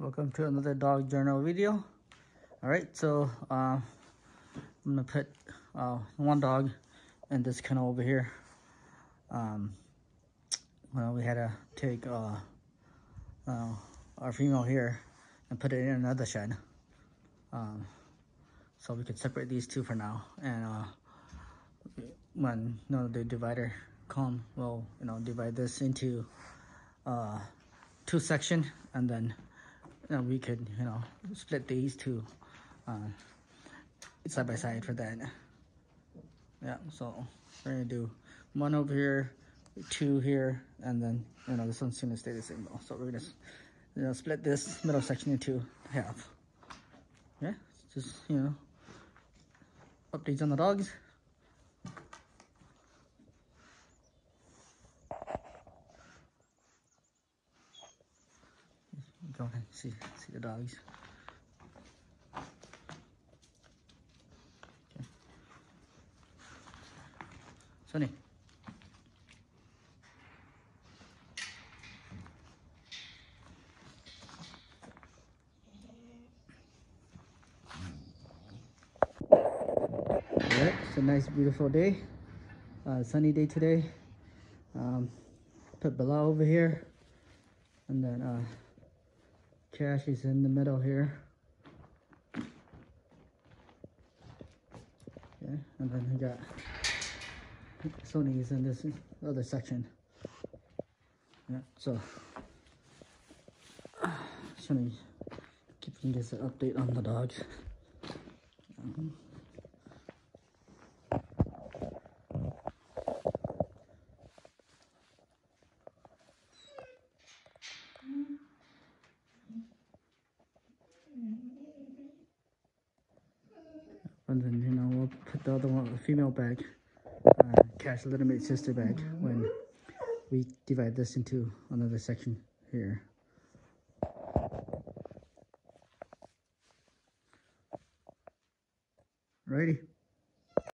Welcome to another dog journal video. All right, so I'm gonna put one dog in this kennel over here. Well, we had to take our female here and put it in another shed, so we could separate these two for now. And when the divider comes, we'll divide this into two sections, and then we could split these two side by side for that. Yeah, so we're gonna do one over here, two here, and then this one's gonna stay the same though. So we're gonna split this middle section into half. Yeah, just updates on the dogs. Go ahead, see the dogs. Okay. Sunny. Alright, it's a nice, beautiful day. Sunny day today. Put Bella over here, and then Cash is in the middle here. Okay, and then we got Sony's in this other section. Yeah, so just want to keep you guys an update on the dogs. And then, we'll put the other one, the female back, Cash little mate's sister back when we divide this into another section here. Alrighty.